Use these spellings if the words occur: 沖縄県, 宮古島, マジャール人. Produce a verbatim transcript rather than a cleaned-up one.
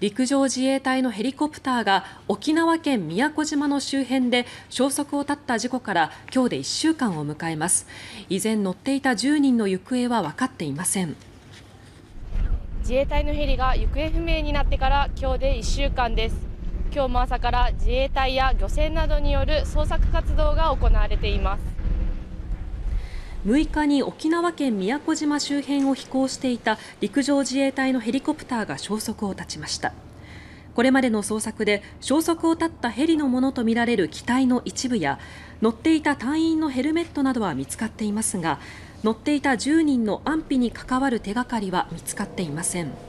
陸上自衛隊のヘリコプターが沖縄県宮古島の周辺で消息を絶った事故から今日でいっしゅうかんを迎えます。依然乗っていたじゅうにんの行方は分かっていません。自衛隊のヘリが行方不明になってから今日でいっしゅうかんです。今日も朝から自衛隊や漁船などによる捜索活動が行われています。むいかに沖縄県宮古島周辺を飛行していた陸上自衛隊のヘリコプターが消息を絶ちました。これまでの捜索で消息を絶ったヘリのものとみられる機体の一部や乗っていた隊員のヘルメットなどは見つかっていますが、乗っていたじゅうにんの安否に関わる手がかりは見つかっていません。